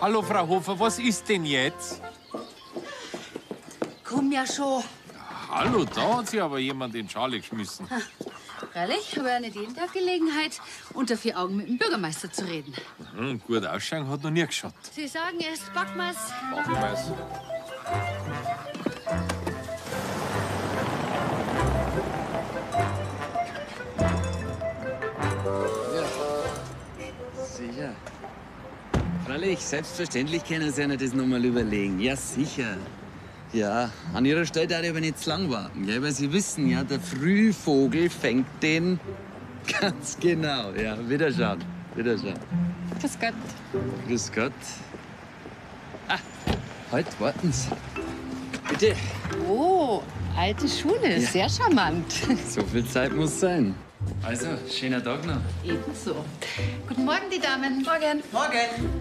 Hallo, Frau Hofer, was ist denn jetzt? Komm ja schon. Hallo, da hat sich aber jemand in Schale geschmissen. Ha, ehrlich, habe ja nicht jeden Tag Gelegenheit, unter vier Augen mit dem Bürgermeister zu reden. Mhm, gut ausschauen hat noch nie geschaut. Sie sagen erst, packen wir's. Packen wir's. Ja, sicher. Freilich, selbstverständlich können Sie ja das noch mal überlegen. Ja, sicher. Ja, an Ihrer Stelle darf ich aber nicht zu lang warten, gell? Weil Sie wissen ja, der Frühvogel fängt den. Ganz genau, ja. Wiederschauen, wiederschauen. Grüß Gott. Grüß Gott. Ah, halt, warten Sie. Bitte. Oh, alte Schule, ja. Sehr charmant. So viel Zeit muss sein. Also, schöner Tag noch. Ebenso. Guten Morgen, die Damen. Morgen. Morgen.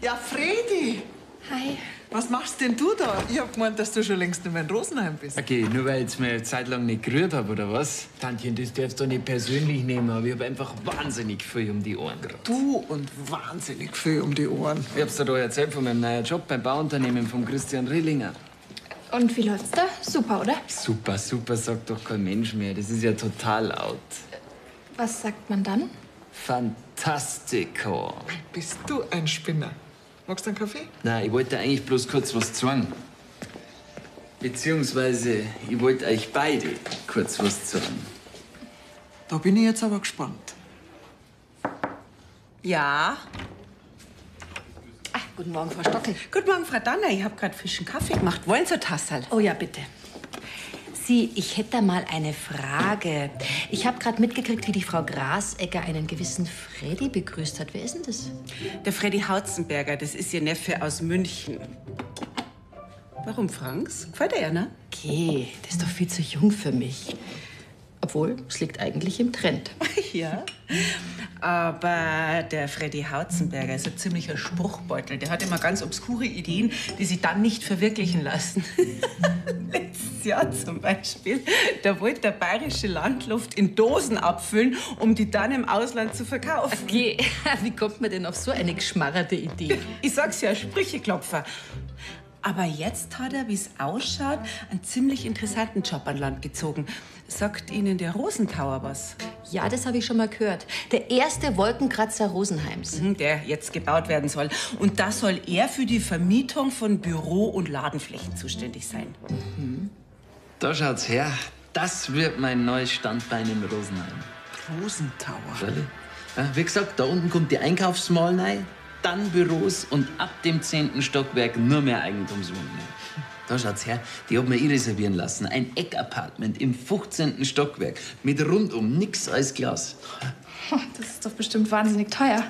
Ja, Fredi. Hi. Was machst denn du da? Ich hab gemeint, dass du schon längst nicht mehr in Rosenheim bist. Okay, nur weil ich mir eine Zeit lang nicht gerührt habe, oder was? Tantchen, das darfst du nicht persönlich nehmen, aber ich hab einfach wahnsinnig viel um die Ohren gerade. Du und wahnsinnig viel um die Ohren. Ich hab's dir doch erzählt von meinem neuen Job beim Bauunternehmen von Christian Rehlinger. Und wie läuft's da? Super, oder? Super, super, sagt doch kein Mensch mehr. Das ist ja total out. Was sagt man dann? Fantastico. Bist du ein Spinner? Magst du einen Kaffee? Nein, ich wollte eigentlich bloß kurz was zeigen. Beziehungsweise, ich wollte euch beide kurz was zeigen. Da bin ich jetzt aber gespannt. Ja? Ach, guten Morgen, Frau Stockl. Guten Morgen, Frau Danner. Ich habe gerade frischen Kaffee gemacht. Wollen Sie eine Tasse? Oh ja, bitte. Sie, ich hätte da mal eine Frage. Ich habe gerade mitgekriegt, wie die Frau Grasegger einen gewissen Freddy begrüßt hat. Wer ist denn das? Der Freddy Hautzenberger, das ist ihr Neffe aus München. Warum, Franks? Gefällt er ja, ne? Okay, der ist doch viel zu jung für mich. Obwohl, es liegt eigentlich im Trend. Ja, aber der Freddy Hautzenberger ist ein ziemlicher Spruchbeutel. Der hat immer ganz obskure Ideen, die sich dann nicht verwirklichen lassen. Letztes Jahr zum Beispiel, da wollte der bayerische Landluft in Dosen abfüllen, um die dann im Ausland zu verkaufen. Okay, wie kommt man denn auf so eine geschmarrerte Idee? Ich sag's ja, Sprücheklopfer. Aber jetzt hat er, wie es ausschaut, einen ziemlich interessanten Job an Land gezogen. Sagt Ihnen der Rosentower was? Ja, das habe ich schon mal gehört. Der erste Wolkenkratzer Rosenheims. Der jetzt gebaut werden soll. Und da soll er für die Vermietung von Büro- und Ladenflächen zuständig sein. Mhm. Da schaut's her. Das wird mein neues Standbein in Rosenheim. Rosentower? Ja, wie gesagt, da unten kommt die Einkaufsmall rein. Dann Büros und ab dem 10. Stockwerk nur mehr Eigentumswohnungen. Da schaut's her, die hat mir ich reservieren lassen. Ein Eckapartment im 15. Stockwerk mit rundum nix als Glas. Das ist doch bestimmt wahnsinnig teuer.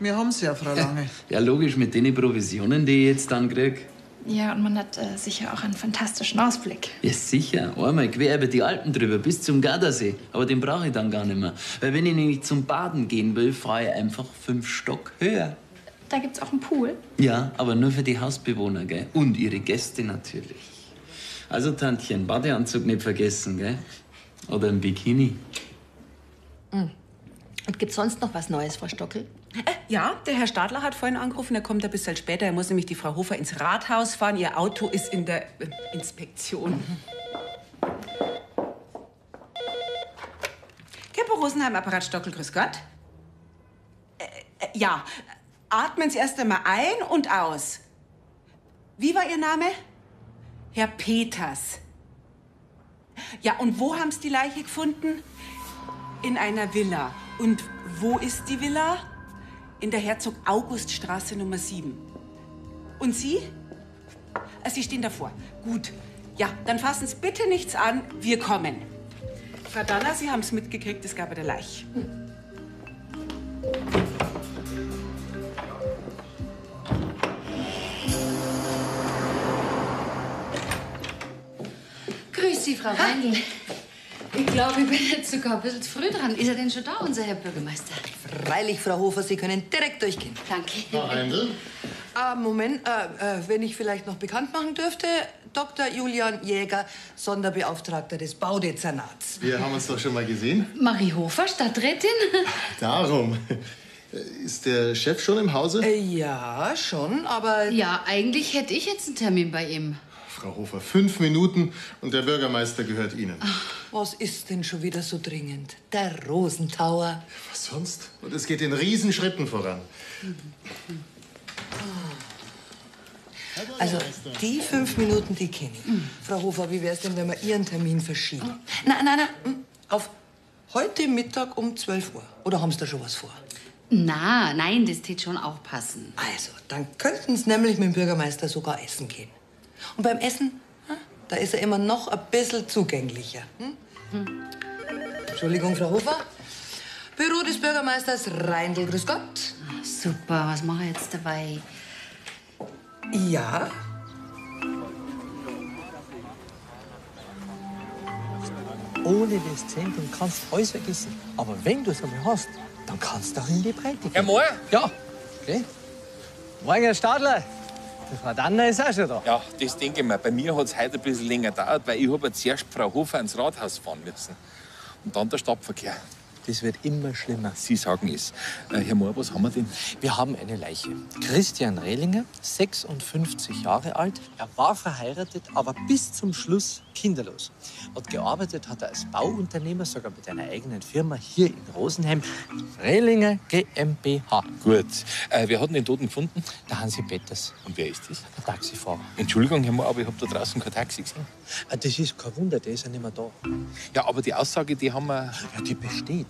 Wir haben's ja, Frau Lange. Ja, logisch, mit den Provisionen, die ich jetzt dann krieg. Ja, und man hat sicher auch einen fantastischen Ausblick. Ja, sicher. Einmal quer über die Alpen drüber, bis zum Gardasee. Aber den brauche ich dann gar nicht mehr. Weil wenn ich nämlich zum Baden gehen will, fahre ich einfach 5 Stock höher. Da gibt's auch einen Pool. Ja, aber nur für die Hausbewohner, gell? Und ihre Gäste natürlich. Also, Tantchen, Badeanzug nicht vergessen, gell? Oder ein Bikini. Mhm. Und gibt's sonst noch was Neues, Frau Stockl? Ja, der Herr Stadler hat vorhin angerufen, er kommt ein bisschen später. Er muss nämlich die Frau Hofer ins Rathaus fahren. Ihr Auto ist in der Inspektion. Mhm. Kippo Rosenheim, Apparat Stockl, grüß Gott. Ja. Atmen Sie erst einmal ein und aus. Wie war Ihr Name? Herr Peters. Ja, und wo haben Sie die Leiche gefunden? In einer Villa. Und wo ist die Villa? In der Herzog-August-Straße Nummer 7. Und Sie? Sie stehen davor. Gut. Ja, dann fassen Sie bitte nichts an. Wir kommen. Frau Danner, Sie haben es mitgekriegt, es gab eine Leiche. Frau Reindl, ich glaube, ich bin jetzt sogar ein bisschen früh dran. Ist er denn schon da, unser Herr Bürgermeister? Freilich, Frau Hofer, Sie können direkt durchgehen. Danke. Frau Reindl? Moment, wenn ich vielleicht noch bekannt machen dürfte, Dr. Julian Jäger, Sonderbeauftragter des Baudezernats. Wir haben uns doch schon mal gesehen. Marie Hofer, Stadträtin. Darum. Ist der Chef schon im Hause? Ja, schon, aber... Ja, eigentlich hätte ich jetzt einen Termin bei ihm. Frau Hofer, 5 Minuten und der Bürgermeister gehört Ihnen. Ach, was ist denn schon wieder so dringend? Der Rosentower. Was sonst? Und es geht in Riesenschritten voran. Also, die 5 Minuten, die kenne ich. Frau Hofer, wie wäre es denn, wenn wir Ihren Termin verschieben? Nein, auf heute Mittag um 12 Uhr. Oder haben Sie da schon was vor? Na, nein, das tät schon auch passen. Also, dann könnten Sie nämlich mit dem Bürgermeister sogar essen gehen. Und beim Essen, da ist er immer noch ein bisschen zugänglicher. Entschuldigung, Frau Hofer. Büro des Bürgermeisters Reindl, grüß Gott. Ach, super, was mache ich jetzt dabei? Ja? Ohne das Zentrum kannst du alles vergessen. Aber wenn du es einmal hast, dann kannst du auch in die Breite gehen. Herr Mohr? Ja. Okay. Morgen, Herr Stadler. Die Frau Danner ist auch schon da. Ja, das denke ich mir. Bei mir hat es heute ein bisschen länger gedauert, weil ich habe zuerst Frau Hofer ins Rathaus fahren müssen. Und dann der Stadtverkehr. Das wird immer schlimmer. Sie sagen es. Herr Mohr, was haben wir denn? Wir haben eine Leiche. Christian Rehlinger, 56 Jahre alt. Er war verheiratet, aber bis zum Schluss kinderlos. Und gearbeitet hat er als Bauunternehmer, sogar mit einer eigenen Firma hier in Rosenheim. Rehlinger GmbH. Gut. Wer hat den Toten gefunden? Der Hansi Peters. Und wer ist das? Der Taxifahrer. Entschuldigung, Herr Mohr, aber ich habe da draußen kein Taxi gesehen. Das ist kein Wunder, der ist ja nicht mehr da. Ja, aber die Aussage, die haben wir... Ja, die besteht.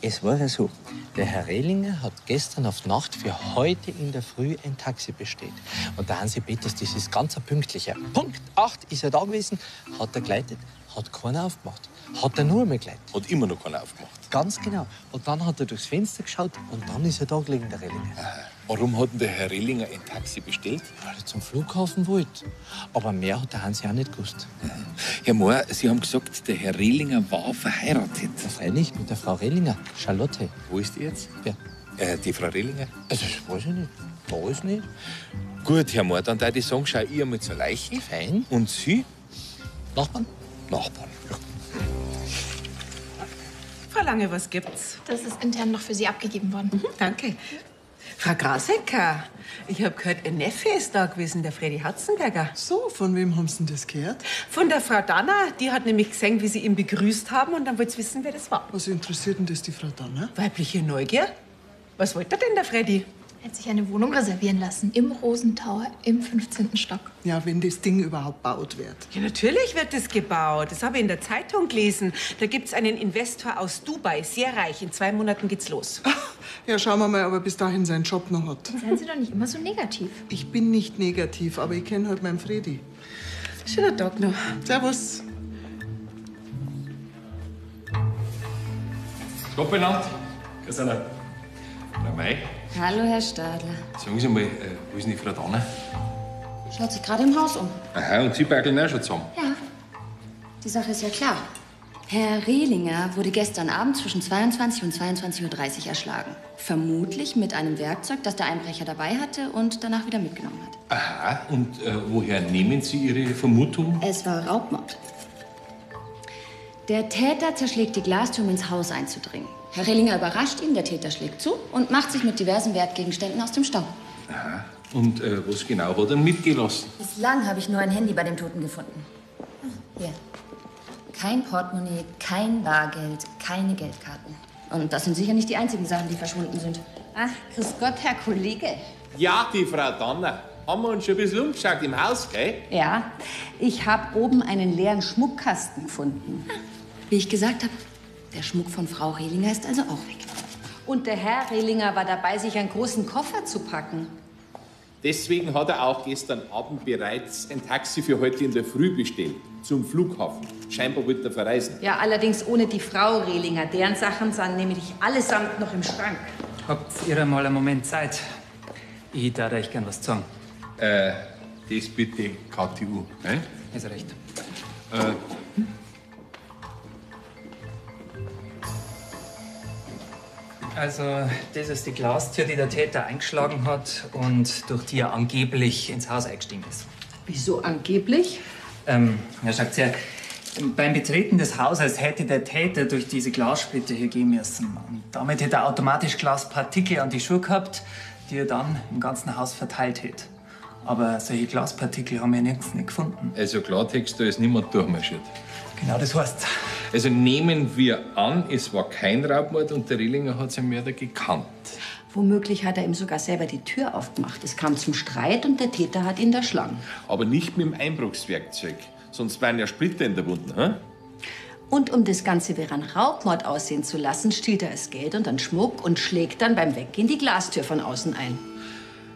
Es war ja so, der Herr Rehlinger hat gestern auf Nacht für heute in der Früh ein Taxi bestellt. Und der Hansi Peters, das ist ganz ein pünktlicher. Punkt 8 ist er da gewesen, hat er geleitet, hat keiner aufgemacht. Hat er nur einmal geleitet. Hat immer noch keiner aufgemacht. Ganz genau. Und dann hat er durchs Fenster geschaut und dann ist er da gelegen, der Rehlinger. Warum hat denn der Herr Rehlinger ein Taxi bestellt? Weil er zum Flughafen wollte. Aber mehr hat der Hansi auch nicht gewusst. Herr Mohr, Sie haben gesagt, der Herr Rehlinger war verheiratet. Ja, freilich, mit der Frau Rehlinger, Charlotte. Wo ist die jetzt? Ja. Die Frau Rehlinger? Also, das weiß ich nicht. Weiß nicht. Gut, Herr Mohr, dann darf ich sagen, schau ich einmal zur Leiche. Fein. Und Sie? Nachbarn? Nachbarn. Ja. Frau Lange, was gibt's? Das ist intern noch für Sie abgegeben worden. Danke. Frau Grasegger, ich habe gehört, Ihr Neffe ist da gewesen, der Freddy Hautzenberger. So, von wem haben Sie denn das gehört? Von der Frau Danner. Die hat nämlich gesehen, wie Sie ihn begrüßt haben. Und dann wollte sie wissen, wer das war. Was interessiert denn das die Frau Danner? Weibliche Neugier. Was wollte denn der Freddy? Er hat sich eine Wohnung reservieren lassen, im Rosentower, im 15. Stock. Ja, wenn das Ding überhaupt gebaut wird. Ja, natürlich wird es gebaut. Das habe ich in der Zeitung gelesen. Da gibt es einen Investor aus Dubai, sehr reich. In 2 Monaten geht's los. Ja, schauen wir mal, ob er bis dahin seinen Job noch hat. Seien Sie doch nicht immer so negativ. Ich bin nicht negativ, aber ich kenne halt meinen Fredi. Schöner Tag noch. Servus. Gott benannt. Christian. Na mei. Hallo, Herr Stadler. Sagen Sie mal, wo ist denn die Frau Danner? Schaut sich gerade im Haus um. Aha, und Sie beigeln auch schon zusammen? Ja, die Sache ist ja klar. Herr Rehlinger wurde gestern Abend zwischen 22 und 22:30 Uhr erschlagen. Vermutlich mit einem Werkzeug, das der Einbrecher dabei hatte und danach wieder mitgenommen hat. Aha, und woher nehmen Sie Ihre Vermutung? Es war Raubmord. Der Täter zerschlägt die Glastür, um ins Haus einzudringen. Herr Rehlinger überrascht ihn, der Täter schlägt zu und macht sich mit diversen Wertgegenständen aus dem Staub. Aha. Und was genau hat er mitgelassen? Bislang habe ich nur ein Handy bei dem Toten gefunden. Hier. Kein Portemonnaie, kein Bargeld, keine Geldkarten. Und das sind sicher nicht die einzigen Sachen, die verschwunden sind. Ach, grüß Gott, Herr Kollege. Ja, die Frau Danner. Haben wir uns schon ein bisschen umgeschaut im Haus, gell? Ja, ich habe oben einen leeren Schmuckkasten gefunden. Wie ich gesagt habe, der Schmuck von Frau Rehlinger ist also auch weg. Und der Herr Rehlinger war dabei, sich einen großen Koffer zu packen. Deswegen hat er auch gestern Abend bereits ein Taxi für heute in der Früh bestellt. Zum Flughafen. Scheinbar wird er verreisen. Ja, allerdings ohne die Frau Rehlinger. Deren Sachen sind nämlich allesamt noch im Schrank. Habt ihr mal einen Moment Zeit? Ich darf euch gern was sagen. Das bitte KTU, ne? Ist recht. Also, das ist die Glastür, die der Täter eingeschlagen hat und durch die er angeblich ins Haus eingestiegen ist. Wieso angeblich? Herr Stadler, beim Betreten des Hauses hätte der Täter durch diese Glassplitter hier gehen müssen. Und damit hätte er automatisch Glaspartikel an die Schuhe gehabt, die er dann im ganzen Haus verteilt hätte. Aber solche Glaspartikel haben wir nirgends nicht gefunden. Also Klartext, da ist niemand durchmarschiert. Genau, das heißt. Also nehmen wir an, es war kein Raubmord und der Rehlinger hat seinen Mörder gekannt. Womöglich hat er ihm sogar selber die Tür aufgemacht. Es kam zum Streit und der Täter hat ihn erschlagen. Aber nicht mit dem Einbruchswerkzeug, sonst wären ja Splitter in der Wunden, hä? Und um das Ganze wie ein Raubmord aussehen zu lassen, stiehlt er das Geld und dann Schmuck und schlägt dann beim Weggehen die Glastür von außen ein.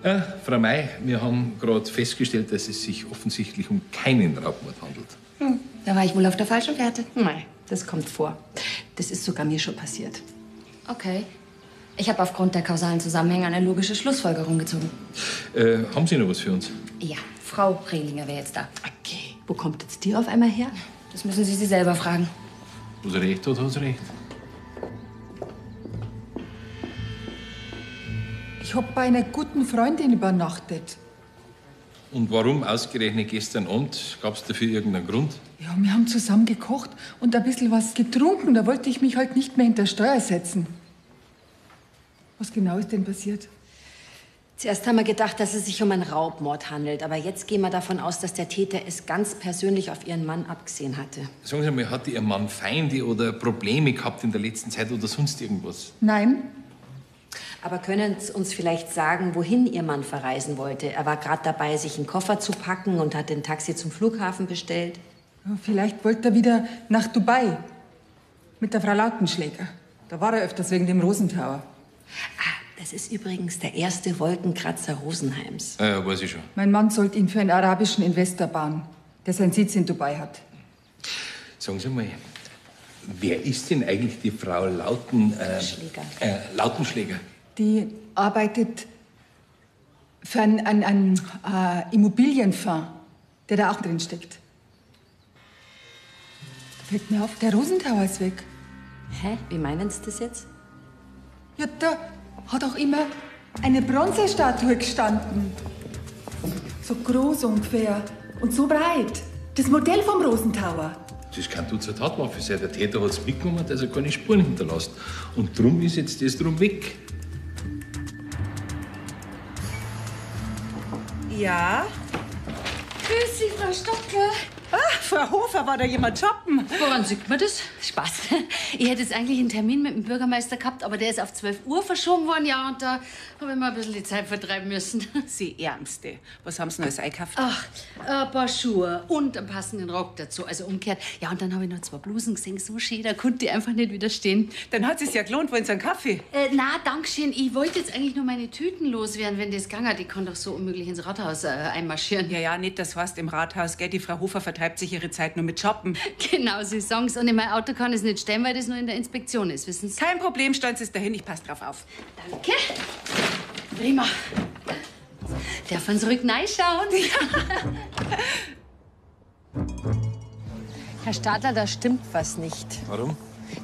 Ja, Frau May, wir haben gerade festgestellt, dass es sich offensichtlich um keinen Raubmord handelt. Hm, da war ich wohl auf der falschen Fährte. Nein, das kommt vor. Das ist sogar mir schon passiert. Okay. Ich habe aufgrund der kausalen Zusammenhänge eine logische Schlussfolgerung gezogen. Haben Sie noch was für uns? Ja, Frau Rehlinger wäre jetzt da. Okay. Wo kommt jetzt die auf einmal her? Das müssen Sie selber fragen. Wo sie recht hat, hat sie recht. Ich habe bei einer guten Freundin übernachtet. Und warum ausgerechnet gestern Abend? Gab es dafür irgendeinen Grund? Ja, wir haben zusammen gekocht und ein bisschen was getrunken. Da wollte ich mich halt nicht mehr hinter Steuer setzen. Was genau ist denn passiert? Zuerst haben wir gedacht, dass es sich um einen Raubmord handelt. Aber jetzt gehen wir davon aus, dass der Täter es ganz persönlich auf ihren Mann abgesehen hatte. Sagen Sie mal, hatte Ihr Mann Feinde oder Probleme gehabt in der letzten Zeit oder sonst irgendwas? Nein. Aber können Sie uns vielleicht sagen, wohin Ihr Mann verreisen wollte? Er war gerade dabei, sich einen Koffer zu packen und hat ein Taxi zum Flughafen bestellt. Vielleicht wollte er wieder nach Dubai mit der Frau Lautenschläger. Da war er öfters wegen dem Rosentower. Ah, das ist übrigens der erste Wolkenkratzer Rosenheims. Ja, weiß ich schon. Mein Mann sollte ihn für einen arabischen Investor bauen, der seinen Sitz in Dubai hat. Sagen Sie mal, wer ist denn eigentlich die Frau Lautenschläger? Die arbeitet für einen Immobilienfonds, der da auch drin steckt. Da fällt mir auf, der Rosentower ist weg. Hä? Wie meinen Sie das jetzt? Ja, da hat auch immer eine Bronzestatue gestanden. So groß ungefähr und so breit. Das Modell vom Rosentower. Das kann Dutzend Tatwaffe sein. Der Täter hat es mitgenommen, dass er keine Spuren hinterlässt. Und drum ist jetzt das drum weg. Ja? Grüß Sie, Frau Stockl. Ach, Frau Hofer, war da jemand shoppen? Woran sieht man das? Spaß. Ich hätte jetzt eigentlich einen Termin mit dem Bürgermeister gehabt, aber der ist auf 12 Uhr verschoben worden, ja, und da habe ich mal ein bisschen die Zeit vertreiben müssen. Sie Ärmste, was haben Sie denn alles eingekauft? Ach, ein paar Schuhe und einen passenden Rock dazu, also umgekehrt. Ja, und dann habe ich noch zwei Blusen gesehen, so schön, da konnte ich einfach nicht widerstehen. Dann hat es sich ja gelohnt. Wollen Sie einen Kaffee? Na, danke schön. Ich wollte jetzt eigentlich nur meine Tüten loswerden, wenn das gegangen hat. Ich kann doch so unmöglich ins Rathaus einmarschieren. Ja, ja, nicht, das heißt im Rathaus, gell, die Frau Hofer vertreibt sich ihre Zeit nur mit Shoppen. Genau, Sie sagen es. Und in mein Auto kann ich es nicht stellen, weil das nur in der Inspektion ist, wissen Sie? Kein Problem, stellen Sie es dahin, ich passe drauf auf. Danke. Prima. Darf man zurück reinschauen? Ja. Herr Stadler, da stimmt was nicht. Warum?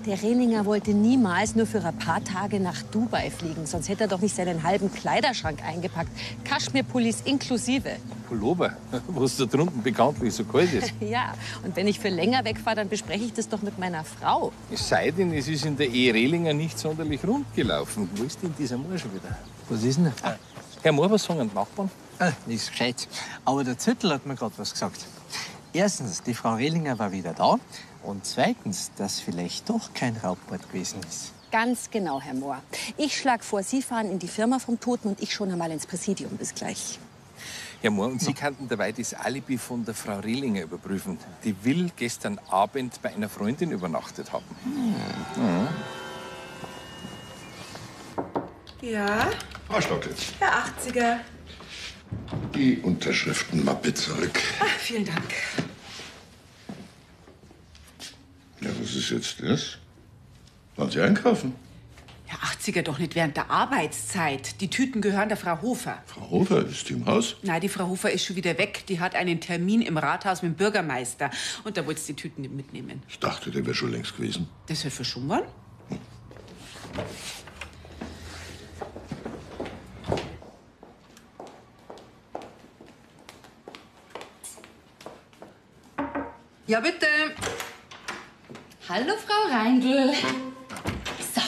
Der Rehlinger wollte niemals nur für ein paar Tage nach Dubai fliegen. Sonst hätte er doch nicht seinen halben Kleiderschrank eingepackt. Kaschmirpullis inklusive. Pullover, was da drunten bekanntlich so kalt ist. Ja, und wenn ich für länger wegfahre, dann bespreche ich das doch mit meiner Frau. Es sei denn, es ist in der Ehe Rehlinger nicht sonderlich rund gelaufen. Wo ist denn dieser Mohr schon wieder? Was ist denn da? Ah. Herr Mohr, was sagen die Nachbarn? Ah, nichts gescheit. Aber der Züttel hat mir gerade was gesagt. Erstens, die Frau Rehlinger war wieder da. Und zweitens, dass vielleicht doch kein Raubmord gewesen ist. Ganz genau, Herr Mohr. Ich schlage vor, Sie fahren in die Firma vom Toten und ich schon einmal ins Präsidium. Bis gleich. Herr Mohr, und Sie könnten dabei das Alibi von der Frau Rehlinger überprüfen. Die will gestern Abend bei einer Freundin übernachtet haben. Hm. Ja? Frau Stockl. Herr 80er. Die Unterschriftenmappe zurück. Ach, vielen Dank. Ja, was ist jetzt das? Wollen Sie einkaufen? Ja, 80er doch nicht während der Arbeitszeit. Die Tüten gehören der Frau Hofer. Frau Hofer? Ist die im Haus? Nein, die Frau Hofer ist schon wieder weg. Die hat einen Termin im Rathaus mit dem Bürgermeister. Und da wollte sie die Tüten nicht mitnehmen. Ich dachte, der wäre schon längst gewesen. Das hätte verschoben worden? Hm. Ja, bitte. Hallo, Frau Reindl. So.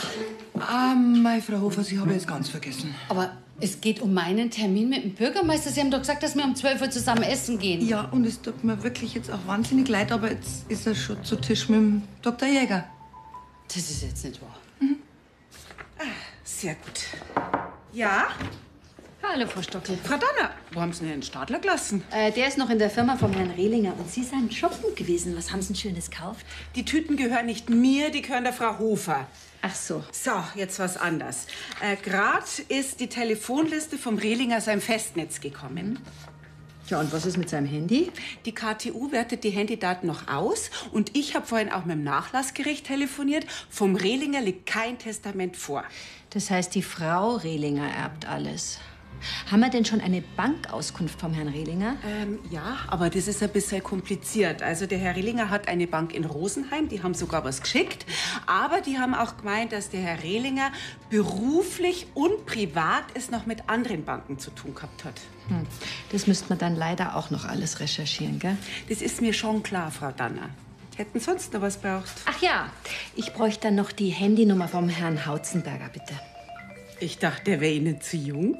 Ah, meine Frau Hofer, Sie habe jetzt ganz vergessen. Aber es geht um meinen Termin mit dem Bürgermeister. Sie haben doch gesagt, dass wir um 12 Uhr zusammen essen gehen. Ja, und es tut mir wirklich jetzt auch wahnsinnig leid, aber jetzt ist er schon zu Tisch mit dem Dr. Jäger. Das ist jetzt nicht wahr. Mhm. Ah, sehr gut. Ja? Hallo, Frau Stockl. Frau Danner, wo haben Sie denn Herrn Stadler gelassen? Der ist noch in der Firma vom Herrn Rehlinger und Sie sind shoppen gewesen. Was haben Sie denn Schönes gekauft? Die Tüten gehören nicht mir, die gehören der Frau Hofer. Ach so. So, jetzt was anders. Gerade ist die Telefonliste vom Rehlinger seinem Festnetz gekommen. Ja, und was ist mit seinem Handy? Die KTU wertet die Handydaten noch aus und ich habe vorhin auch mit dem Nachlassgericht telefoniert. Vom Rehlinger liegt kein Testament vor. Das heißt, die Frau Rehlinger erbt alles. Haben wir denn schon eine Bankauskunft vom Herrn Rehlinger? Ja, aber das ist ein bisschen kompliziert. Also der Herr Rehlinger hat eine Bank in Rosenheim, die haben sogar was geschickt. Aber die haben auch gemeint, dass der Herr Rehlinger beruflich und privat es noch mit anderen Banken zu tun gehabt hat. Hm. Das müsste man dann leider auch noch alles recherchieren, gell? Das ist mir schon klar, Frau Danner. Hätten sonst noch was braucht? Ach ja, ich bräuchte dann noch die Handynummer vom Herrn Hautzenberger, bitte. Ich dachte, der wäre Ihnen zu jung.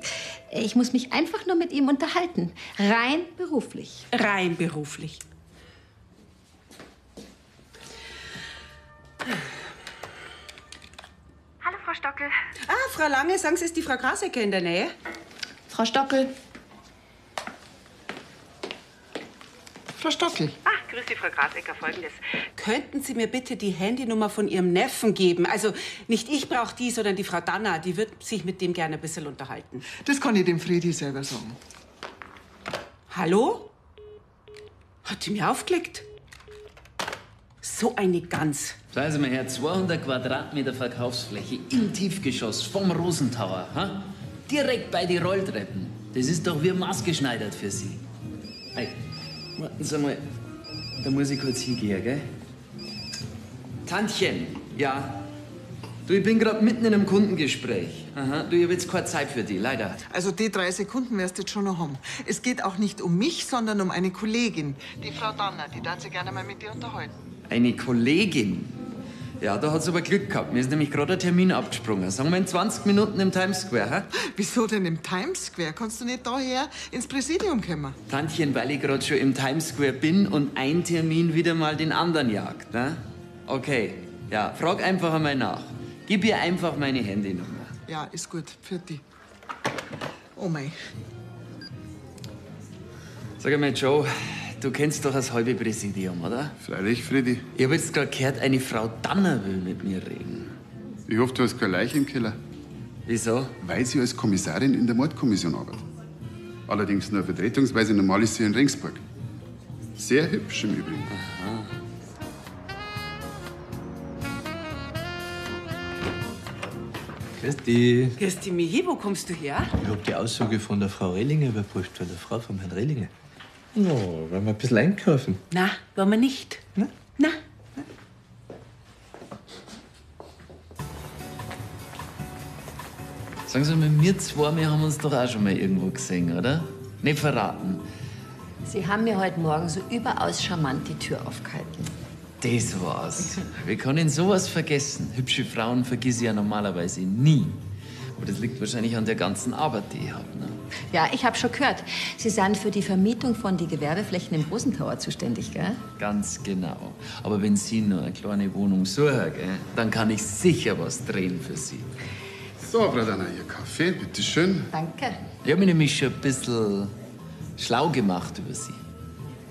Ich muss mich einfach nur mit ihm unterhalten. Rein beruflich. Rein beruflich. Hallo, Frau Stockl. Ah, Frau Lange, sagen Sie, ist die Frau Grasegger in der Nähe? Frau Stockl. Frau Stockl. Ach, grüß Sie, Frau Grasegger. Folgendes. Könnten Sie mir bitte die Handynummer von Ihrem Neffen geben? Also nicht ich brauche die, sondern die Frau Danner. Die wird sich mit dem gerne ein bisschen unterhalten. Das kann ich dem Freddy selber sagen. Hallo? Hat die mir aufgelegt? So eine Gans. Seien Sie mal her, 200 Quadratmeter Verkaufsfläche im Tiefgeschoss vom Rosentower. Ha? Direkt bei den Rolltreppen. Das ist doch wie maßgeschneidert für Sie. Hey. Warten Sie mal, da muss ich kurz hingehen, gell? Tantchen, ja. Du, ich bin gerade mitten in einem Kundengespräch. Aha. Du, ich habe jetzt keine Zeit für die, leider. Also die 3 Sekunden wirst du jetzt schon noch haben. Es geht auch nicht um mich, sondern um eine Kollegin. Die Frau Danner, die darf sich gerne mal mit dir unterhalten. Eine Kollegin? Ja, da hat's aber Glück gehabt. Mir ist nämlich gerade ein Termin abgesprungen. Sagen wir in 20 Minuten im Times Square, hä? Wieso denn im Times Square? Kannst du nicht daher ins Präsidium kommen? Tantchen, weil ich gerade schon im Times Square bin und ein Termin wieder mal den anderen jagt, ne? Okay, ja, frag einfach einmal nach. Gib ihr einfach meine Handynummer. Ja, ist gut. Für die. Oh mein. Sag mal, Joe. Du kennst doch das halbe Präsidium, oder? Freilich, Freddy. Ich hab jetzt gerade gehört, eine Frau Danner will mit mir reden. Ich hoffe, du hast keine Leiche im Keller. Wieso? Weil sie als Kommissarin in der Mordkommission arbeitet. Allerdings nur vertretungsweise, normal ist sie in Ringsburg. Sehr hübsch im Übrigen. Aha. Christi. Christi Mihi, wo kommst du her? Ich hab die Aussage von der Frau Rehlinger überprüft, von der Frau von Herrn Rehlinger. No, wollen wir ein bisschen einkaufen? Na, wollen wir nicht. Na? Na. Sagen Sie mal, wir zwei, wir haben uns doch auch schon mal irgendwo gesehen, oder? Nicht verraten. Sie haben mir heute Morgen so überaus charmant die Tür aufgehalten. Das war's. Wir können sowas vergessen. Hübsche Frauen vergesse ich ja normalerweise nie. Aber das liegt wahrscheinlich an der ganzen Arbeit, die ich habe. Ne? Ja, ich habe schon gehört. Sie sind für die Vermietung von den Gewerbeflächen im Rosentower zuständig, gell? Ganz genau. Aber wenn Sie nur eine kleine Wohnung suchen, gell, dann kann ich sicher was drehen für Sie. So, Frau Danner, Ihr Kaffee, bitteschön. Danke. Ich habe mich nämlich schon ein bisschen schlau gemacht über Sie.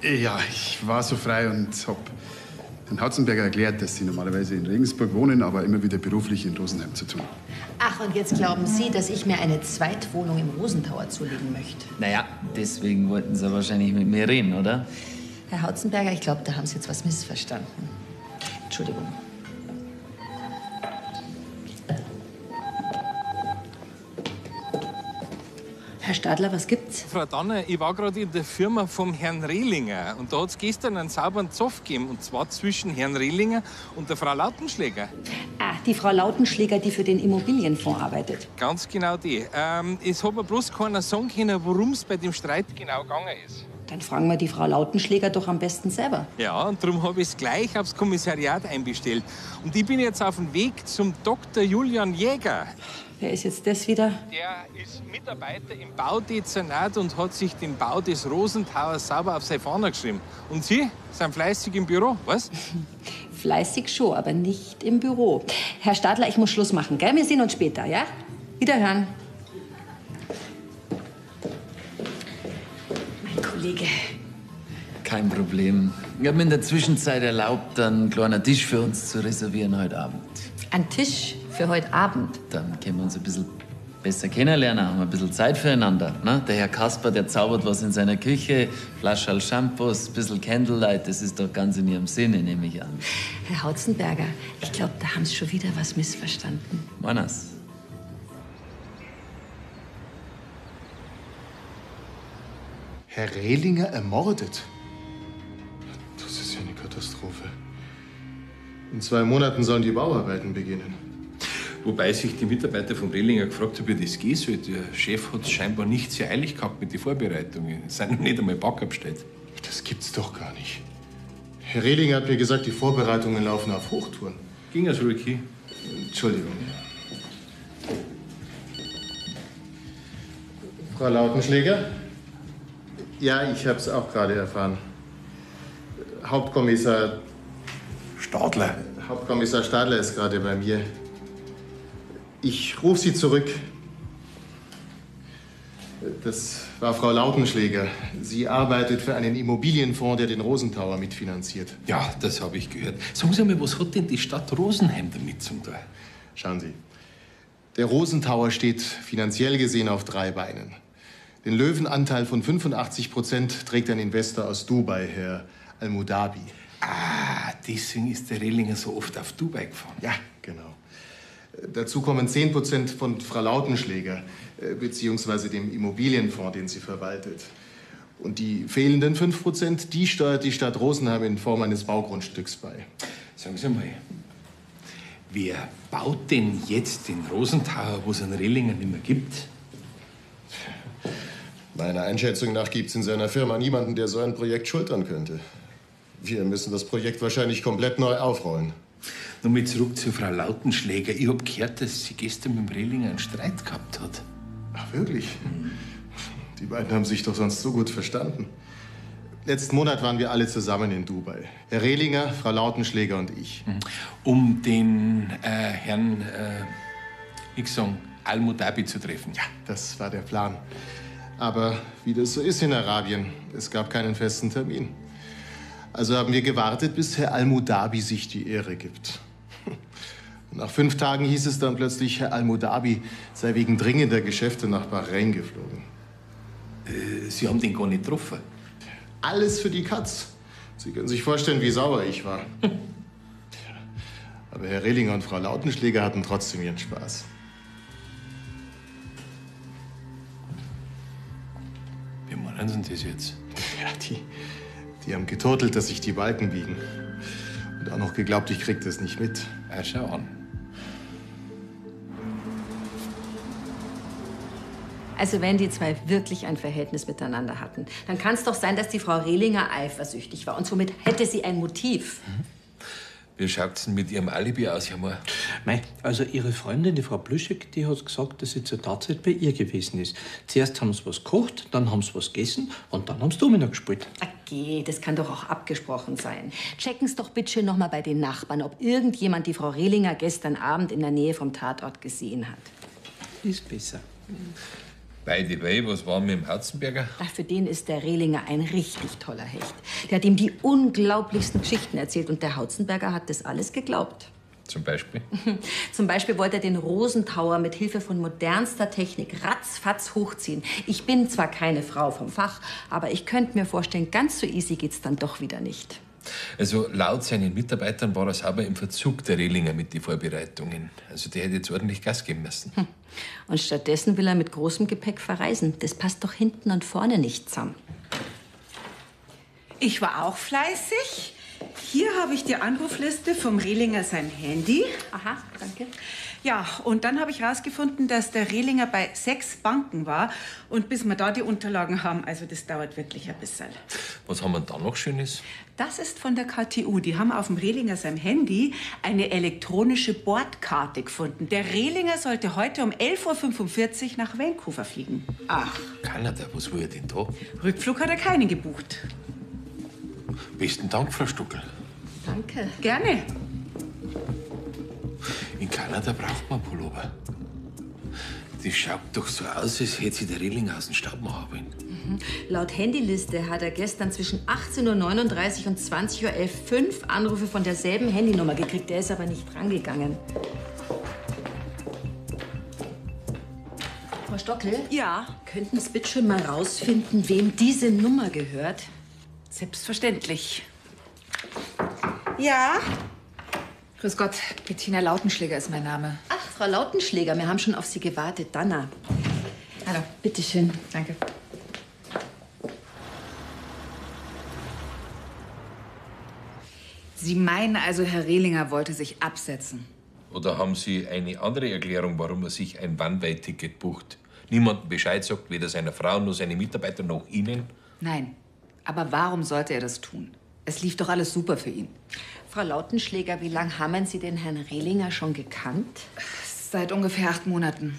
Ja, ich war so frei und hab Herrn Hautzenberger erklärt, dass Sie normalerweise in Regensburg wohnen, aber immer wieder beruflich in Rosenheim zu tun. Ach, und jetzt glauben Sie, dass ich mir eine Zweitwohnung im Rosentower zulegen möchte? Naja, deswegen wollten Sie wahrscheinlich mit mir reden, oder? Herr Hautzenberger, ich glaube, da haben Sie jetzt was missverstanden. Entschuldigung. Herr Stadler, was gibt's? Frau Danner, ich war gerade in der Firma vom Herrn Rehlinger. Und da hat's gestern einen sauberen Zoff gegeben. Und zwar zwischen Herrn Rehlinger und der Frau Lautenschläger. Ah, die Frau Lautenschläger, die für den Immobilienfonds arbeitet. Ganz genau die. Es hat mir bloß keiner sagen können, worum es bei dem Streit genau gegangen ist. Dann fragen wir die Frau Lautenschläger doch am besten selber. Ja, und darum habe ich es gleich aufs Kommissariat einbestellt. Und ich bin jetzt auf dem Weg zum Dr. Julian Jäger. Wer ist jetzt das wieder? Der ist Mitarbeiter im Baudezernat und hat sich den Bau des Rosentowers sauber auf seine Fahne geschrieben. Und Sie sind fleißig im Büro, was? Fleißig schon, aber nicht im Büro. Herr Stadler, ich muss Schluss machen, gell? Wir sehen uns später, ja? Wiederhören. Mein Kollege. Kein Problem. Ich habe mir in der Zwischenzeit erlaubt, einen kleinen Tisch für uns zu reservieren heute Abend. Ein Tisch für heute Abend? Dann können wir uns ein bisschen besser kennenlernen, haben ein bisschen Zeit füreinander. Ne? Der Herr Kasper, der zaubert was in seiner Küche, Flasche Shampoos, ein bisschen Candlelight, das ist doch ganz in Ihrem Sinne, nehme ich an. Herr Hautzenberger, ich glaube, da haben Sie schon wieder was missverstanden. Manas. Herr Rehlinger ermordet? Das ist ja eine Katastrophe. In 2 Monaten sollen die Bauarbeiten beginnen. Wobei sich die Mitarbeiter von Rehlinger gefragt haben, wie das gehen soll. Der Chef hat es scheinbar nicht sehr eilig gehabt mit den Vorbereitungen. Es sind noch nicht einmal Back abgestellt. Das gibt's doch gar nicht. Herr Rehlinger hat mir gesagt, die Vorbereitungen laufen auf Hochtouren. Ging es ruhig hin? Entschuldigung. Frau Lautenschläger? Ja, ich hab's auch gerade erfahren. Hauptkommissar Stadler. Hauptkommissar Stadler ist gerade bei mir. Ich rufe Sie zurück. Das war Frau Lautenschläger. Sie arbeitet für einen Immobilienfonds, der den Rosentower mitfinanziert. Ja, das habe ich gehört. Sagen Sie mal, was hat denn die Stadt Rosenheim damit zum Teil? Schauen Sie, der Rosentower steht finanziell gesehen auf 3 Beinen. Den Löwenanteil von 85% trägt ein Investor aus Dubai, Herr Al-Mudabi. Ah, deswegen ist der Rehlinger so oft auf Dubai gefahren. Ja, genau. Dazu kommen 10% von Frau Lautenschläger, beziehungsweise dem Immobilienfonds, den sie verwaltet. Und die fehlenden 5%, die steuert die Stadt Rosenheim in Form eines Baugrundstücks bei. Sagen Sie mal, wer baut denn jetzt den Rosentower, wo es einen Rehlinger nicht mehr gibt? Meiner Einschätzung nach gibt es in seiner Firma niemanden, der so ein Projekt schultern könnte. Wir müssen das Projekt wahrscheinlich komplett neu aufrollen. Nun mal zurück zu Frau Lautenschläger. Ich habe gehört, dass sie gestern mit dem Rehlinger einen Streit gehabt hat. Ach, wirklich? Die beiden haben sich doch sonst so gut verstanden. Letzten Monat waren wir alle zusammen in Dubai. Herr Rehlinger, Frau Lautenschläger und ich. Um den Herrn Al-Mudabi zu treffen. Ja, das war der Plan. Aber wie das so ist in Arabien, es gab keinen festen Termin. Also haben wir gewartet, bis Herr Al-Mudabi sich die Ehre gibt. Nach 5 Tagen hieß es dann plötzlich, Herr Al-Mudabi sei wegen dringender Geschäfte nach Bahrain geflogen. Sie haben den gar nicht getroffen? Alles für die Katz. Sie können sich vorstellen, wie sauer ich war. Aber Herr Rehlinger und Frau Lautenschläger hatten trotzdem ihren Spaß. Wie meinen Sie das jetzt? Ja, die haben geturtelt, dass sich die Balken biegen. Und auch noch geglaubt, ich krieg das nicht mit. Ja, schau an. Also wenn die zwei wirklich ein Verhältnis miteinander hatten, dann kann es doch sein, dass die Frau Rehlinger eifersüchtig war. Und somit hätte sie ein Motiv. Mhm. Wie schaut's denn mit Ihrem Alibi aus, Herr Mohr? Mei, also Ihre Freundin, die Frau Plüschig, die hat gesagt, dass sie zur Tatzeit bei ihr gewesen ist. Zuerst haben sie was gekocht, dann haben sie was gegessen und dann haben sie Domino gespielt. Okay, das kann doch auch abgesprochen sein. Checken Sie doch bitte noch mal bei den Nachbarn, ob irgendjemand die Frau Rehlinger gestern Abend in der Nähe vom Tatort gesehen hat. Ist besser. By the way, was war mit dem Hautzenberger? Ach, für den ist der Rehlinger ein richtig toller Hecht. Der hat ihm die unglaublichsten Geschichten erzählt und der Hautzenberger hat das alles geglaubt. Zum Beispiel? Zum Beispiel wollte er den Rosentower mit Hilfe von modernster Technik ratzfatz hochziehen. Ich bin zwar keine Frau vom Fach, aber ich könnte mir vorstellen, ganz so easy geht's dann doch wieder nicht. Also laut seinen Mitarbeitern war er sauber im Verzug der Rehlinger mit den Vorbereitungen. Also der hätte jetzt ordentlich Gas geben müssen. Hm. Und stattdessen will er mit großem Gepäck verreisen. Das passt doch hinten und vorne nicht zusammen. Ich war auch fleißig. Hier habe ich die Anrufliste vom Rehlinger sein Handy. Aha, danke. Ja, und dann habe ich herausgefunden, dass der Rehlinger bei 6 Banken war. Und bis wir da die Unterlagen haben, also das dauert wirklich ein bisschen. Was haben wir da noch Schönes? Das ist von der KTU. Die haben auf dem Rehlinger seinem Handy eine elektronische Bordkarte gefunden. Der Rehlinger sollte heute um 11:45 Uhr nach Vancouver fliegen. Ach. Kanada, was will er denn da? Rückflug hat er keinen gebucht. Besten Dank, Frau Stockl. Danke. Gerne. In Kanada braucht man Pullover. Das schaut doch so aus, als hätte sich der Rehlinger aus dem Staub machen wollen. Mhm. Laut Handyliste hat er gestern zwischen 18:39 Uhr und 20:11 Uhr 5 Anrufe von derselben Handynummer gekriegt. Der ist aber nicht rangegangen. Frau Stockl? Ja? Könnten Sie bitte schon mal rausfinden, wem diese Nummer gehört? Selbstverständlich. Ja? Grüß Gott, Bettina Lautenschläger ist mein Name. Ach, Frau Lautenschläger, wir haben schon auf Sie gewartet. Danna. Hallo. Bitte schön. Danke. Sie meinen also, Herr Rehlinger wollte sich absetzen? Oder haben Sie eine andere Erklärung, warum er sich ein One-Way-Ticket bucht? Niemandem Bescheid sagt, weder seiner Frau noch seine Mitarbeiter noch Ihnen? Nein. Aber warum sollte er das tun? Es lief doch alles super für ihn. Frau Lautenschläger, wie lange haben Sie den Herrn Rehlinger schon gekannt? Seit ungefähr 8 Monaten.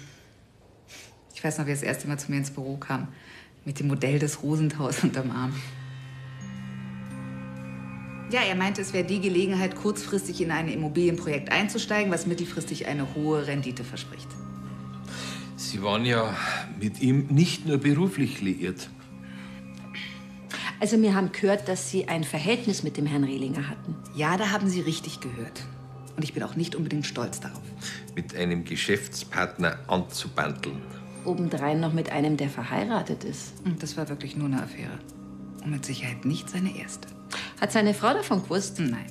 Ich weiß noch, wie er das erste Mal zu mir ins Büro kam. Mit dem Modell des Rosenthaus unterm Arm. Ja, er meinte, es wäre die Gelegenheit, kurzfristig in ein Immobilienprojekt einzusteigen, was mittelfristig eine hohe Rendite verspricht. Sie waren ja mit ihm nicht nur beruflich liiert. Also, wir haben gehört, dass Sie ein Verhältnis mit dem Herrn Rehlinger hatten. Ja, da haben Sie richtig gehört. Und ich bin auch nicht unbedingt stolz darauf. Mit einem Geschäftspartner anzubandeln. Obendrein noch mit einem, der verheiratet ist. Und das war wirklich nur eine Affäre. Und mit Sicherheit nicht seine erste. Hat seine Frau davon gewusst? Nein.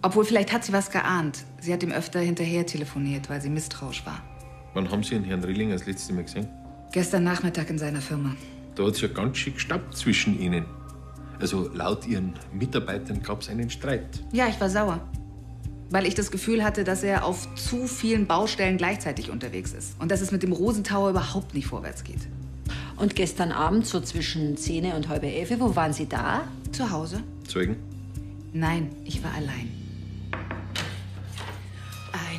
Obwohl, vielleicht hat sie was geahnt. Sie hat ihm öfter hinterher telefoniert, weil sie misstrauisch war. Wann haben Sie den Herrn Rehlinger das letzte Mal gesehen? Gestern Nachmittag in seiner Firma. Da hat es ja ganz schön gestaubt zwischen Ihnen. Also laut Ihren Mitarbeitern gab es einen Streit. Ja, ich war sauer, weil ich das Gefühl hatte, dass er auf zu vielen Baustellen gleichzeitig unterwegs ist. Und dass es mit dem Rosentower überhaupt nicht vorwärts geht. Und gestern Abend, so zwischen 22:10 und 22:30 Uhr, wo waren Sie da? Zu Hause. Zeugen? Nein, ich war allein.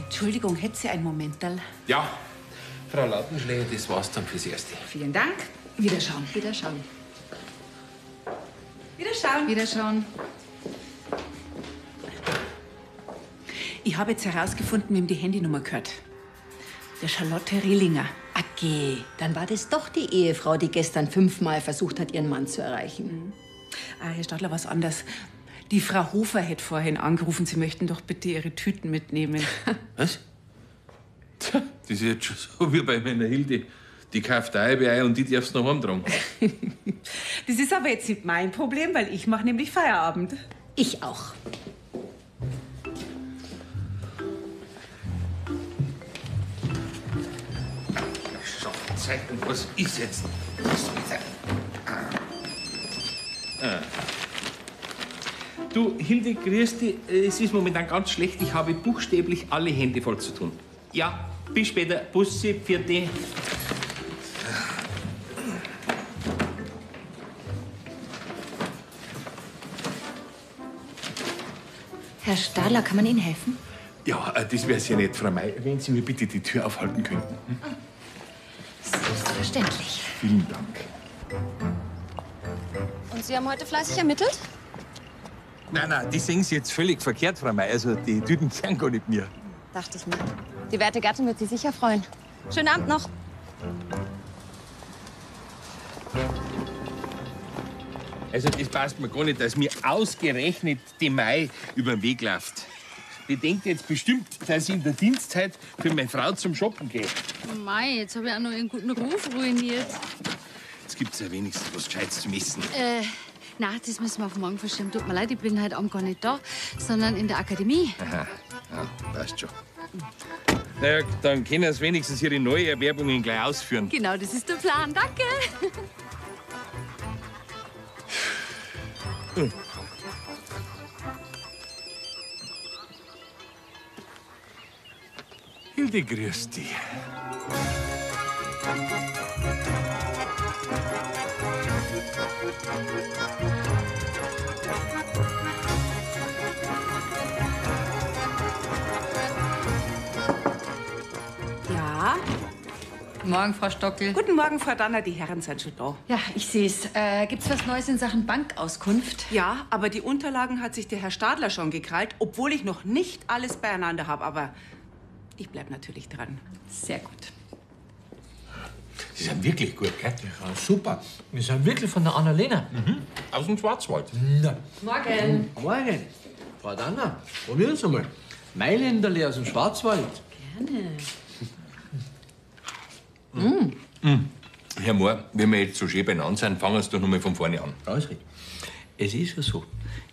Entschuldigung, hätte Sie einen Momental? Ja, Frau Lautenschläger, das war's dann fürs Erste. Vielen Dank. Wiederschauen. Wiederschauen. Wiederschauen. Wiederschauen. Ich habe jetzt herausgefunden, wem die Handynummer gehört. Der Charlotte Rehlinger. Okay, dann war das doch die Ehefrau, die gestern 5-mal versucht hat, ihren Mann zu erreichen. Mhm. Ah, Herr Stadler, was anders. Die Frau Hofer hätte vorhin angerufen, Sie möchten doch bitte Ihre Tüten mitnehmen. Was? Das ist jetzt schon so wie bei meiner Hilde. Die kauft ein und die darf's noch heimtragen. Das ist aber jetzt nicht mein Problem, weil ich mache nämlich Feierabend. Ich auch. Ich schaffe Zeiten, was ist jetzt? Du, Hilde, grüß dich. Es ist momentan ganz schlecht. Ich habe buchstäblich alle Hände voll zu tun. Ja, bis später. Bussi, Pferde. Herr Stadler, kann man Ihnen helfen? Ja, das wäre sehr nett, Frau May. Wenn Sie mir bitte die Tür aufhalten könnten. Selbstverständlich. Vielen Dank. Und Sie haben heute fleißig ermittelt? Nein, nein, die sehen Sie jetzt völlig verkehrt, Frau May. Also, die Tüten gehören gar nicht mir. Dachte ich mir. Die werte Gattin wird Sie sicher freuen. Schönen Abend noch. Also, das passt mir gar nicht, dass mir ausgerechnet die Mai über den Weg läuft. Die denkt jetzt bestimmt, dass ich in der Dienstzeit für meine Frau zum Shoppen gehe. Mai, jetzt habe ich auch noch einen guten Ruf ruiniert. Jetzt gibt's ja wenigstens was Gescheites zu messen. Na, das müssen wir auf morgen verschieben. Tut mir leid, ich bin heute Abend gar nicht da, sondern in der Akademie. Aha, ja, passt schon. Na ja, dann können Sie wenigstens Ihre Neuerwerbungen gleich ausführen. Genau, das ist der Plan. Danke. Hilde, grüß dich. Ja? Guten Morgen, Frau Stockl. Guten Morgen, Frau Danner. Die Herren sind schon da. Ja, ich sehe es. Gibt's was Neues in Sachen Bankauskunft? Ja, aber die Unterlagen hat sich der Herr Stadler schon gekrallt, obwohl ich noch nicht alles beieinander habe. Aber ich bleib natürlich dran. Sehr gut. Sie sind wirklich gut, gell? Ja, super. Wir sind wirklich von der Annalena. Mhm. Aus dem Schwarzwald. Na. Morgen. Morgen. Frau Danner, probieren Sie mal. Mailänderle aus dem Schwarzwald. Gerne. Mhm. Mhm. Herr Mohr, wenn wir jetzt so schön beieinander sind, fangen Sie doch noch mal von vorne an. Ausricht. Es ist ja so,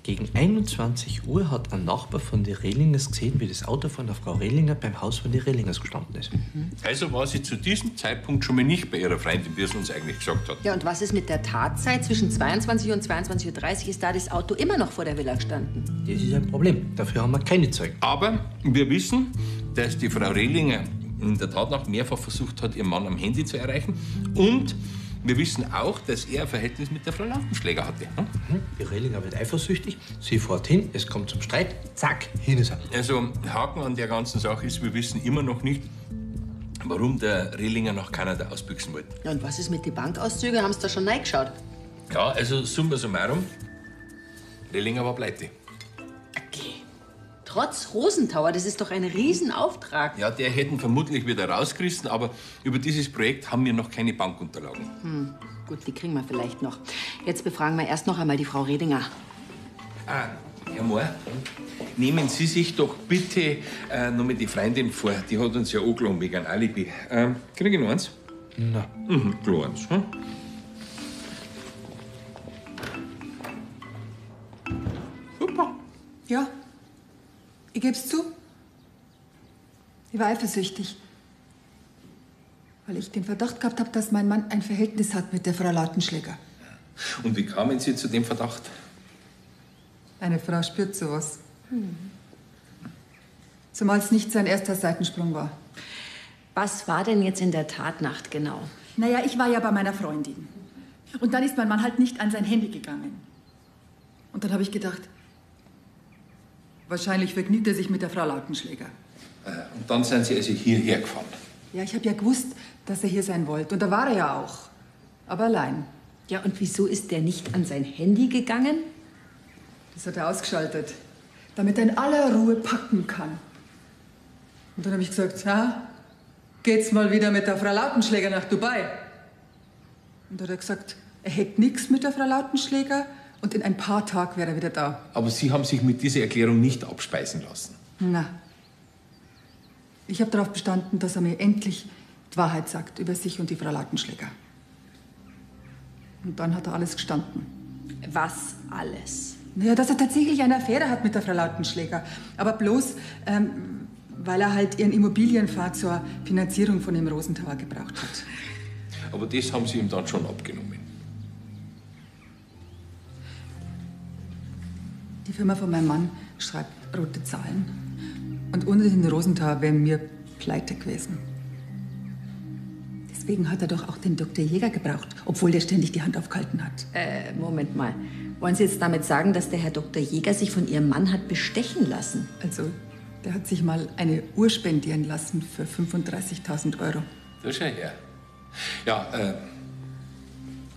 gegen 21 Uhr hat ein Nachbar von den Rehlingers gesehen, wie das Auto von der Frau Rehlinger beim Haus von den Rehlingers gestanden ist. Mhm. Also war sie zu diesem Zeitpunkt schon mal nicht bei ihrer Freundin, wie es uns eigentlich gesagt hat. Ja, und was ist mit der Tatzeit? Zwischen 22 und 22.30 Uhr ist da das Auto immer noch vor der Villa gestanden. Das ist ein Problem. Dafür haben wir keine Zeugen. Aber wir wissen, dass die Frau Rehlinger in der Tatnacht mehrfach versucht hat, ihren Mann am Handy zu erreichen. Und wir wissen auch, dass er ein Verhältnis mit der Frau Lautenschläger hatte. Hm? Die Rehlinger wird eifersüchtig, sie fährt hin, es kommt zum Streit, zack, hin ist er. Also, Haken an der ganzen Sache ist, wir wissen immer noch nicht, warum der Rehlinger nach Kanada ausbüchsen wollte. Ja, und was ist mit den Bankauszügen? Haben Sie da schon reingeschaut? Ja, also summa summarum, Rehlinger war pleite. Trotz Rosentower, das ist doch ein Riesenauftrag. Ja, der hätten vermutlich wieder rausgerissen, aber über dieses Projekt haben wir noch keine Bankunterlagen. Hm, gut, die kriegen wir vielleicht noch. Jetzt befragen wir erst noch einmal die Frau Rehlinger. Ah, Herr Mohr, nehmen Sie sich doch bitte noch mal die Freundin vor. Die hat uns ja angelogen wegen einem Alibi. Kriege ich noch eins? Nein. Mhm, klar eins. Hm? Super. Ja. Ich geb's zu, ich war eifersüchtig, weil ich den Verdacht gehabt habe, dass mein Mann ein Verhältnis hat mit der Frau Lautenschläger. Und wie kamen Sie zu dem Verdacht? Eine Frau spürt sowas. Hm. Zumal es nicht sein erster Seitensprung war. Was war denn jetzt in der Tatnacht genau? Naja, ich war ja bei meiner Freundin. Und dann ist mein Mann halt nicht an sein Handy gegangen. Und dann habe ich gedacht, wahrscheinlich vergnügt er sich mit der Frau Lautenschläger. Und dann sind Sie also hierher gefahren? Ja, ich habe ja gewusst, dass er hier sein wollte. Und da war er ja auch. Aber allein. Ja, und wieso ist der nicht an sein Handy gegangen? Das hat er ausgeschaltet, damit er in aller Ruhe packen kann. Und dann habe ich gesagt, na, geht's mal wieder mit der Frau Lautenschläger nach Dubai? Und da hat er gesagt, er hätte nichts mit der Frau Lautenschläger. Und in ein paar Tagen wäre er wieder da. Aber Sie haben sich mit dieser Erklärung nicht abspeisen lassen. Na. Ich habe darauf bestanden, dass er mir endlich die Wahrheit sagt über sich und die Frau Lautenschläger. Und dann hat er alles gestanden. Was alles? Naja, dass er tatsächlich eine Affäre hat mit der Frau Lautenschläger. Aber bloß, weil er halt ihren Immobilienfonds zur Finanzierung von dem Rosentower gebraucht hat. Aber das haben Sie ihm dann schon abgenommen. Die Firma von meinem Mann schreibt rote Zahlen. Und ohne den Rosentower wären wir pleite gewesen. Deswegen hat er doch auch den Dr. Jäger gebraucht, obwohl der ständig die Hand aufgehalten hat. Moment mal. Wollen Sie jetzt damit sagen, dass der Herr Dr. Jäger sich von Ihrem Mann hat bestechen lassen? Also, der hat sich mal eine Uhr spendieren lassen für 35.000 Euro. So schön, ja. Ja,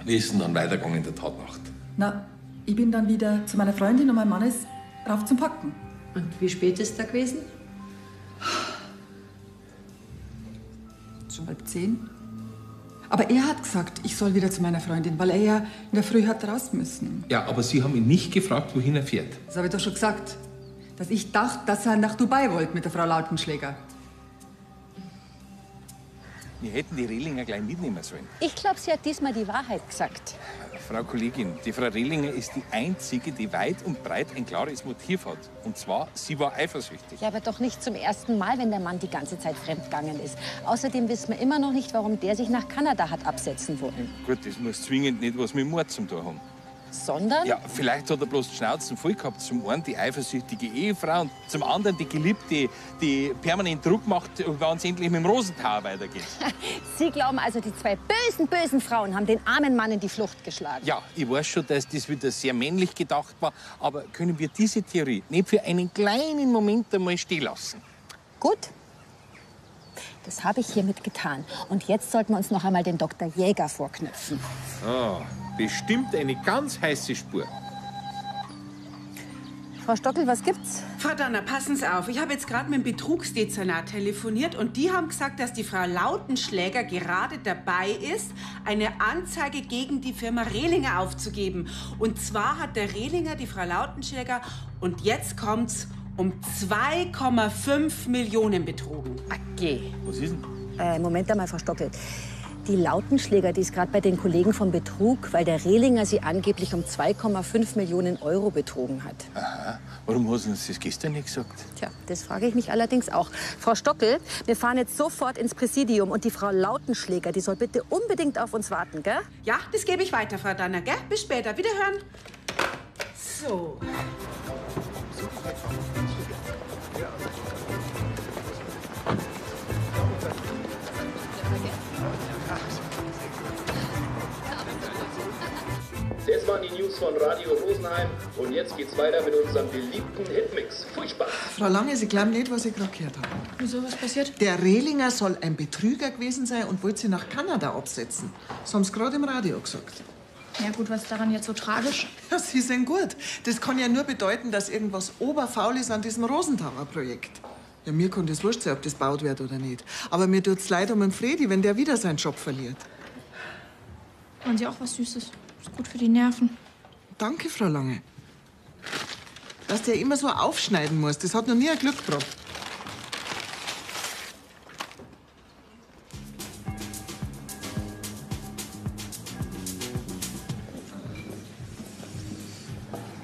wie ist denn dann weitergegangen in der Tatnacht? Na, ich bin dann wieder zu meiner Freundin und mein Mann ist rauf zum Packen. Und wie spät ist da gewesen? Schon 9:30. Aber er hat gesagt, ich soll wieder zu meiner Freundin, weil er ja in der Früh hat raus müssen. Ja, aber Sie haben ihn nicht gefragt, wohin er fährt. Das habe ich doch schon gesagt. Dass ich dachte, dass er nach Dubai wollte mit der Frau Lautenschläger. Wir hätten die Rehlinger gleich mitnehmen sollen. Ich glaube, sie hat diesmal die Wahrheit gesagt. Frau Kollegin, die Frau Rehlinger ist die Einzige, die weit und breit ein klares Motiv hat. Und zwar, sie war eifersüchtig. Ja, aber doch nicht zum ersten Mal, wenn der Mann die ganze Zeit fremdgegangen ist. Außerdem wissen wir immer noch nicht, warum der sich nach Kanada hat absetzen wollen. Gut, das muss zwingend nicht was mit Mord zu tun haben. sondern... Ja, vielleicht hat er bloß die Schnauzen voll gehabt. Zum einen die eifersüchtige Ehefrau und zum anderen die Geliebte, die permanent Druck macht, wann es endlich mit dem Rosentower weitergeht. Sie glauben also, die zwei bösen, bösen Frauen haben den armen Mann in die Flucht geschlagen? Ja, ich weiß schon, dass das wieder sehr männlich gedacht war, aber können wir diese Theorie nicht für einen kleinen Moment einmal stehen lassen? Gut. Das habe ich hiermit getan. Und jetzt sollten wir uns noch einmal den Dr. Jäger vorknüpfen. Oh, bestimmt eine ganz heiße Spur. Frau Stockl, was gibt's? Frau Danner, passen Sie auf. Ich habe jetzt gerade mit dem Betrugsdezernat telefoniert und die haben gesagt, dass die Frau Lautenschläger gerade dabei ist, eine Anzeige gegen die Firma Rehlinger aufzugeben. Und zwar hat der Rehlinger die Frau Lautenschläger, und jetzt kommt's, um 2,5 Millionen betrogen. Okay. Was ist denn? Moment einmal, Frau Stockl. Die Lautenschläger, die ist gerade bei den Kollegen vom Betrug, weil der Rehlinger sie angeblich um 2,5 Millionen Euro betrogen hat. Aha. Warum hast du uns das gestern nicht gesagt? Tja, das frage ich mich allerdings auch. Frau Stockl, wir fahren jetzt sofort ins Präsidium und die Frau Lautenschläger, die soll bitte unbedingt auf uns warten, gell? Ja, das gebe ich weiter, Frau Danner, gell? Bis später, wiederhören. So. Das waren die News von Radio Rosenheim und jetzt geht's weiter mit unserem beliebten Hitmix. Furchtbar. Frau Lange, Sie glauben nicht, was ich gerade gehört habe. Wieso, was passiert? Der Rehlinger soll ein Betrüger gewesen sein und wollte sie nach Kanada absetzen. Das haben sie gerade im Radio gesagt. Ja gut, was ist daran jetzt so tragisch? Ja, Sie sind gut. Das kann ja nur bedeuten, dass irgendwas oberfaul ist an diesem Rosentower-Projekt. Ja, mir kann das wurscht sein, ob das gebaut wird oder nicht. Aber mir tut's leid um den Freddy, wenn der wieder seinen Job verliert. Wollen Sie auch was Süßes? Ist gut für die Nerven. Danke, Frau Lange. Dass der immer so aufschneiden muss, das hat noch nie ein Glück gebracht.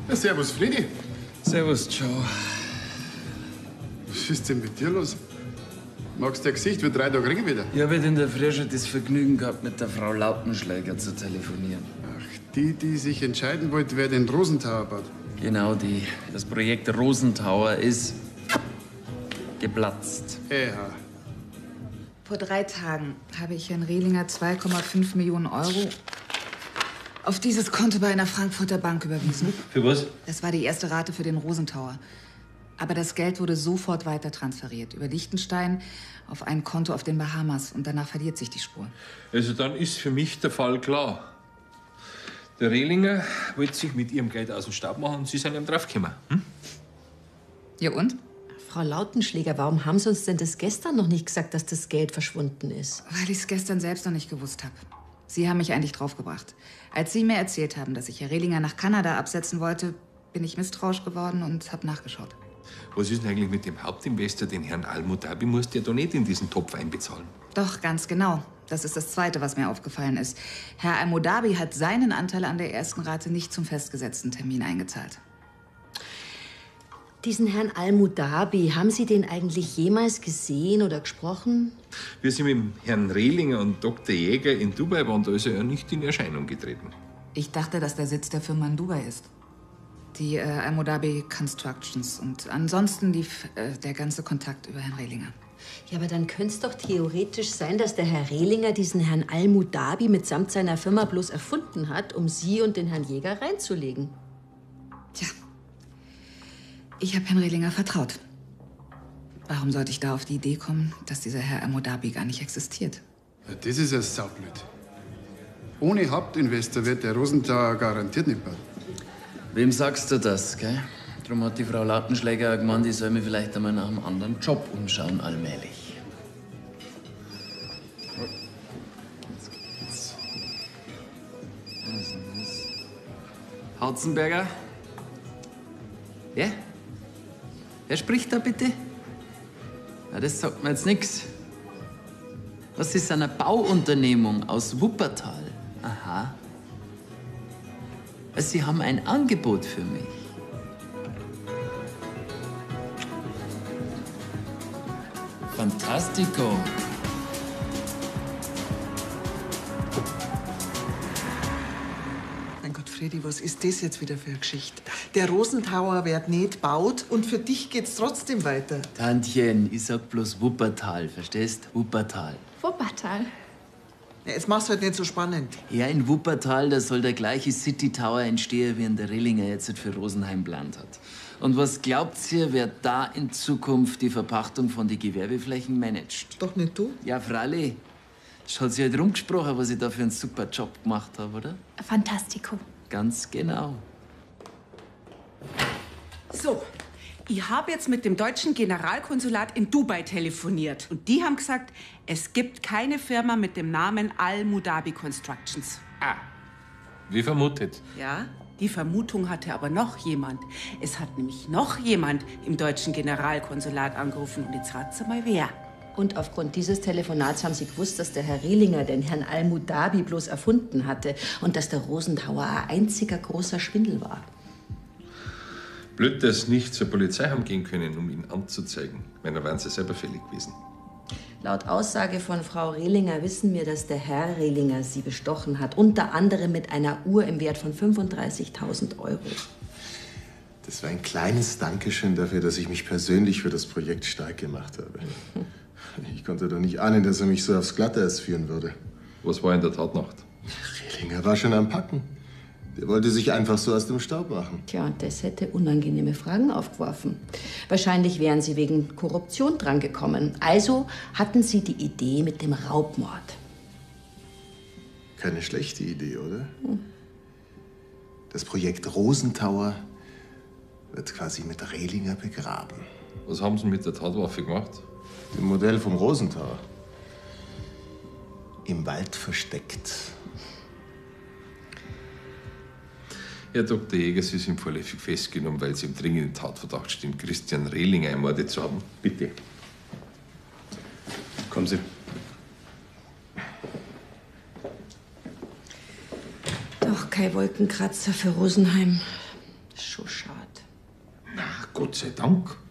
Ja, servus, Freddy. Servus, Joe. Was ist denn mit dir los? Magst du dein Gesicht? Wir 3 Tage ringen wieder. Ich habe in der Frische das Vergnügen gehabt, mit der Frau Lautenschläger zu telefonieren. Ach, die sich entscheiden wollte, wer den Rosentower baut. Genau die. Das Projekt Rosentower ist geplatzt. Ja. Vor 3 Tagen habe ich Herrn Rehlinger 2,5 Millionen Euro auf dieses Konto bei einer Frankfurter Bank überwiesen. Für was? Das war die erste Rate für den Rosentower. Aber das Geld wurde sofort weiter transferiert. Über Liechtenstein auf ein Konto auf den Bahamas. Und danach verliert sich die Spur. Also dann ist für mich der Fall klar. Der Rehlinger wollte sich mit ihrem Geld aus dem Staub machen und Sie sind ihm draufgekommen. Hm? Ja und? Frau Lautenschläger, warum haben Sie uns denn das gestern noch nicht gesagt, dass das Geld verschwunden ist? Weil ich es gestern selbst noch nicht gewusst habe. Sie haben mich eigentlich draufgebracht. Als Sie mir erzählt haben, dass ich Herr Rehlinger nach Kanada absetzen wollte, bin ich misstrauisch geworden und habe nachgeschaut. Was ist denn eigentlich mit dem Hauptinvestor, den Herrn Al-Mudabi? Muss der doch nicht in diesen Topf einbezahlen? Doch, ganz genau. Das ist das Zweite, was mir aufgefallen ist. Herr Al-Mudabi hat seinen Anteil an der ersten Rate nicht zum festgesetzten Termin eingezahlt. Diesen Herrn Al-Mudabi, haben Sie den eigentlich jemals gesehen oder gesprochen? Wir sind mit dem Herrn Rehlinger und Dr. Jäger in Dubai waren, da ist er ja nicht in Erscheinung getreten. Ich dachte, dass der Sitz der Firma in Dubai ist. Die Al-Mudabi Constructions und ansonsten lief der ganze Kontakt über Herrn Rehlinger. Ja, aber dann könnte es doch theoretisch sein, dass der Herr Rehlinger diesen Herrn Al-Mudabi mitsamt seiner Firma bloß erfunden hat, um Sie und den Herrn Jäger reinzulegen. Tja, ich habe Herrn Rehlinger vertraut. Warum sollte ich da auf die Idee kommen, dass dieser Herr Al-Mudabi gar nicht existiert? Ja, das ist ja saublöd. Ohne Hauptinvestor wird der Rosentower garantiert nicht bauen. Wem sagst du das, gell? Darum hat die Frau Lautenschläger gemeint, ich soll mir vielleicht einmal nach einem anderen Job umschauen, allmählich. Hautzenberger? Ja? Wer spricht da bitte? Ja, das sagt mir jetzt nichts. Was ist eine Bauunternehmung aus Wuppertal? Aha. Sie haben ein Angebot für mich. Fantastico. Mein Gott, Freddy, was ist das jetzt wieder für eine Geschichte? Der Rosentower wird nicht gebaut und für dich geht's trotzdem weiter. Tantchen, ich sag bloß Wuppertal, verstehst? Wuppertal. Wuppertal? Ja, jetzt mach's halt nicht so spannend. Ja, in Wuppertal, da soll der gleiche City Tower entstehen, wie ihn der Rehlinger jetzt für Rosenheim geplant hat. Und was glaubt ihr, wer da in Zukunft die Verpachtung von den Gewerbeflächen managt? Doch nicht du? Ja, freilich. Es hat sich halt rumgesprochen, was ich da für einen super Job gemacht habe, oder? Fantastico. Ganz genau. So, ich habe jetzt mit dem deutschen Generalkonsulat in Dubai telefoniert. Und die haben gesagt, es gibt keine Firma mit dem Namen Al-Mudabi Constructions. Ah, wie vermutet. Ja, die Vermutung hatte aber noch jemand. Es hat nämlich noch jemand im deutschen Generalkonsulat angerufen. Und jetzt rat's mal, wer. Und aufgrund dieses Telefonats haben sie gewusst, dass der Herr Rehlinger den Herrn Al-Mudabi bloß erfunden hatte und dass der Rosentower ein einziger großer Schwindel war. Blöd, dass sie nicht zur Polizei haben gehen können, um ihn anzuzeigen, weil da wären sie selber fällig gewesen. Laut Aussage von Frau Rehlinger wissen wir, dass der Herr Rehlinger sie bestochen hat, unter anderem mit einer Uhr im Wert von 35.000 Euro. Das war ein kleines Dankeschön dafür, dass ich mich persönlich für das Projekt stark gemacht habe. Ich konnte doch nicht ahnen, dass er mich so aufs Glatteis führen würde. Was war in der Tatnacht? Rehlinger war schon am Packen. Der wollte sich einfach so aus dem Staub machen. Tja, und das hätte unangenehme Fragen aufgeworfen. Wahrscheinlich wären sie wegen Korruption drangekommen. Also hatten sie die Idee mit dem Raubmord. Keine schlechte Idee, oder? Hm. Das Projekt Rosentower wird quasi mit Rehlinger begraben. Was haben sie mit der Tatwaffe gemacht? Im Modell vom Rosentower. Im Wald versteckt. Herr Dr. Jäger, Sie sind vorläufig festgenommen, weil Sie im dringenden Tatverdacht stehen, Christian Rehlinger ermordet zu haben. Bitte. Kommen Sie. Doch kein Wolkenkratzer für Rosenheim. Schon schade. Na, Gott sei Dank.